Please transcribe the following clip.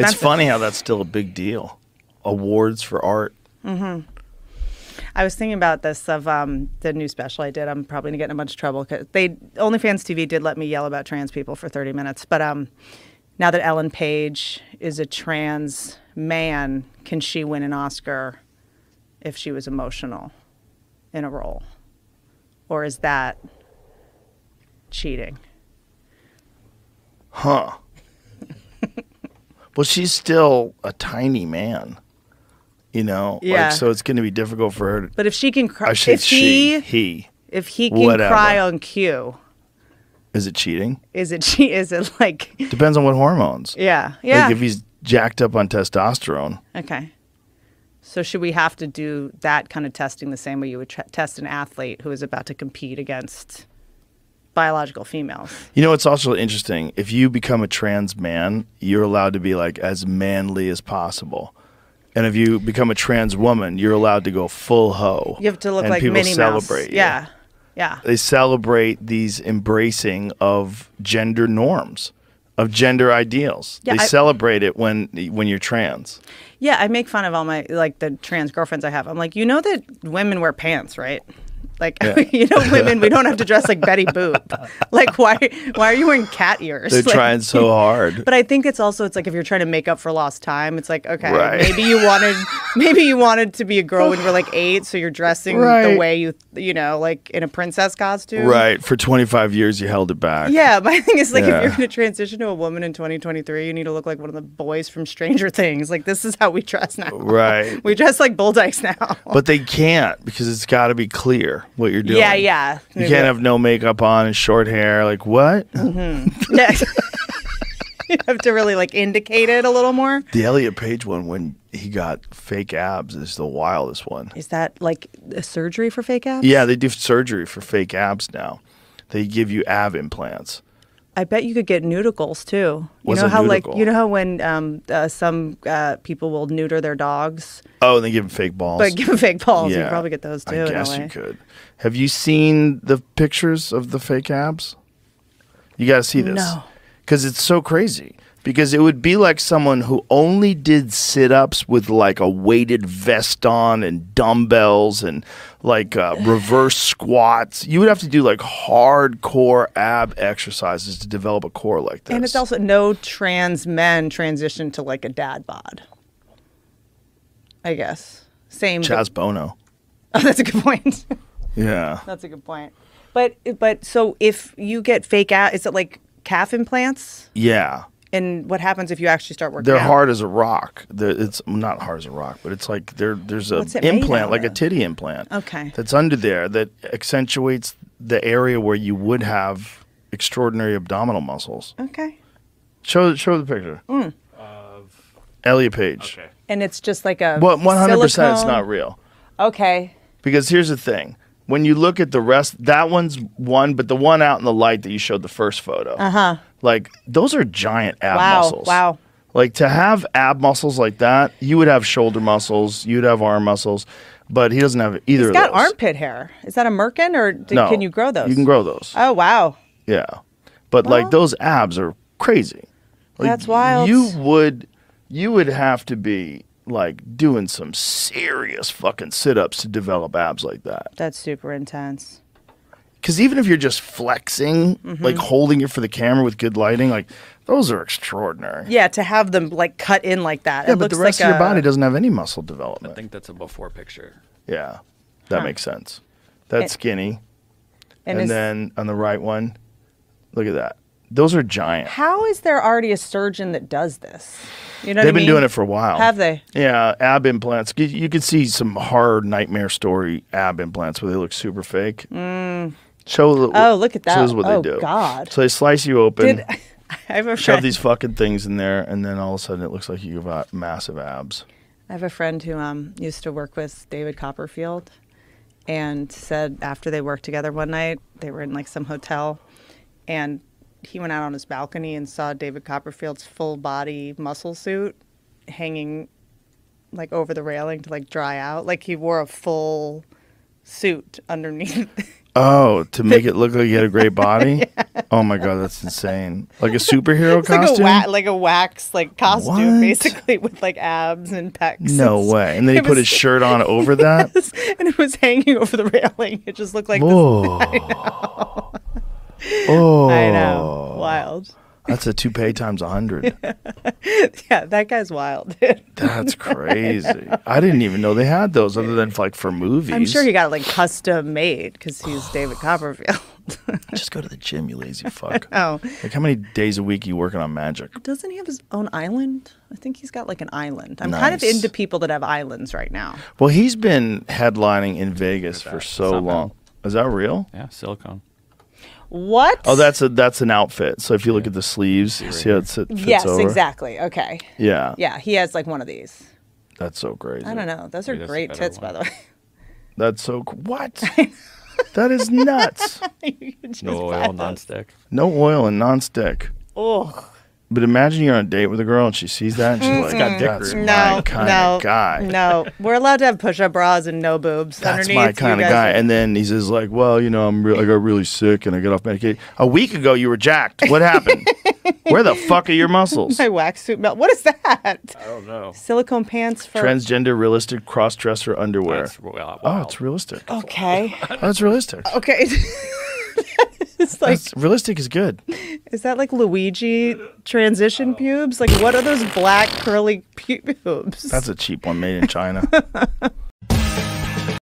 expensive. It's funny how that's still a big deal. Awards for art. Mm-hmm. I was thinking about this of the new special I did. I'm probably going to get in a bunch of trouble because OnlyFans TV did let me yell about trans people for 30 minutes. But now that Ellen Page is a trans man, can she win an Oscar if she was emotional in a role? Or is that cheating? Huh. Well, she's still a tiny man. You know, yeah. Like, so it's going to be difficult for her to, but if she can cry, if he can cry on cue, is it cheating? Is it like, depends on what hormones. Yeah. Yeah. Like if he's jacked up on testosterone. Okay. So should we have to do that kind of testing the same way you would test an athlete who is about to compete against biological females? You know, it's also interesting. If you become a trans man, you're allowed to be like as manly as possible. And if you become a trans woman, you're allowed to go full hoe. You have to look like Minnie Mouse. Yeah. Yeah. They celebrate these embracing of gender norms, of gender ideals. Yeah, they celebrate it when you're trans. Yeah, I make fun of all my, like, the trans girlfriends I have. I'm like, you know that women wear pants, right? Like, yeah. You know, women, we don't have to dress like Betty Boop. Like, why are you wearing cat ears? They're like, trying so hard. But I think it's also, it's like if you're trying to make up for lost time, it's like, okay, right. maybe you wanted to be a girl when you were like 8, so you're dressing right. The way you know, like in a princess costume. Right. For 25 years, you held it back. Yeah, but I think it's like, yeah. If you're going to transition to a woman in 2023, you need to look like one of the boys from Stranger Things. Like, this is how we dress now. Right. We dress like bull dykes now. But they can't, because it's got to be clear what you're doing. Yeah, yeah. You can't have no makeup on and short hair. Like, what? Mm-hmm. Yeah. You have to really, like, indicate it a little more. The Elliot Page one, when he got fake abs, is the wildest one. Is that, like, a surgery for fake abs? Yeah, they do surgery for fake abs now. They give you ab implants. I bet you could get nudicles, too. You know how, like, you know how when some people will neuter their dogs? Oh, and they give them fake balls. But give them fake balls. Yeah. You could probably get those, too. I guess you could. Have you seen the pictures of the fake abs? You got to see this. No. Because it's so crazy. Because it would be like someone who only did sit-ups with, like, a weighted vest on and dumbbells and, like, reverse squats. You would have to do, like, hardcore ab exercises to develop a core like this. And it's also no trans men transition to, like, a dad bod, I guess. Same. Chaz Bono. Oh, that's a good point. Yeah. That's a good point. But so if you get fake out, is it, like, calf implants? Yeah. And what happens if you actually start working? They're out? Hard as a rock. It's not hard as a rock, but it's like there's an implant, like a titty implant. Okay. That's under there that accentuates the area where you would have extraordinary abdominal muscles. Okay. Show the picture. Mm. Of Elliot Page. Okay. And it's just like a. Well, 100%, it's not real. Okay. Because here's the thing. When you look at the rest, that one's one, but the one out in the light that you showed the first photo, like those are giant ab muscles. Wow. Like to have ab muscles like that, you would have shoulder muscles, you'd have arm muscles, but he doesn't have either of those. He's got armpit hair. Is that a merkin or no, can you grow those? You can grow those. Oh, wow. Yeah. But well, like those abs are crazy. Like, that's wild. You would have to be like doing some serious fucking sit-ups to develop abs like that. That's super intense. Because even if you're just flexing, like holding it for the camera with good lighting, like those are extraordinary. Yeah, to have them like cut in like that. Yeah, it but looks the rest like of your body doesn't have any muscle development. I think that's a before picture. Yeah, that makes sense. That's skinny. And then on the right one, look at that. Those are giant. How is there already a surgeon that does this? You know, They've been doing it for a while. Have they? Yeah, ab implants. You could see some hard nightmare story ab implants where they look super fake. Mm. Oh, look at that. Shows what they do. Oh, God. So they slice you open, shove these fucking things in there, and then all of a sudden it looks like you have massive abs. I have a friend who used to work with David Copperfield and said after they worked together one night, they were in like some hotel, and he went out on his balcony and saw David Copperfield's full body muscle suit hanging like over the railing to like dry out. Like he wore a full suit underneath Oh, to make it look like you had a great body? Yeah. Oh my God, that's insane. Like a superhero costume? Like a wax costume, basically, with like abs and pecs. No way. And then he put his shirt on over that? Yes, and it was hanging over the railing. It just looked like this. I know. Oh. I know. Wild. That's a toupee times 100. Yeah, that guy's wild, dude. That's crazy. I didn't even know they had those other than like for movies. I'm sure he got like custom made because he's David Copperfield. Just go to the gym, you lazy fuck. Oh. Like how many days a week are you working on magic? Doesn't he have his own island? I think he's got like an island. I'm kind of into people that have islands right now. Well, he's been headlining in Vegas for so long. Is that real? Yeah, silicone. What? Oh, that's an outfit. So if you look at the sleeves, see how it fits over? Yes, exactly. Okay. Yeah. Yeah, he has like one of these. That's so crazy. I don't know. Those are great tits, by the way. That's so what? That is nuts. No oil, nonstick. No oil and nonstick. Oh. But imagine you're on a date with a girl and she sees that and she's like, "God, that's my kind of guy." No, we're allowed to have push-up bras and no boobs. That's my kind of guy. And then he says, "Like, well, you know, I got really sick and I got off medication." A week ago, you were jacked. What happened? Where the fuck are your muscles? My waxsuit melt. What is that? I don't know. Silicone pants for transgender, realistic cross-dresser underwear. That's wild. Oh, it's realistic. Okay. Oh, that's realistic. Okay. Like, realistic is good. Is that like Luigi transition pubes? Like, what are those black curly pubes? That's a cheap one made in China.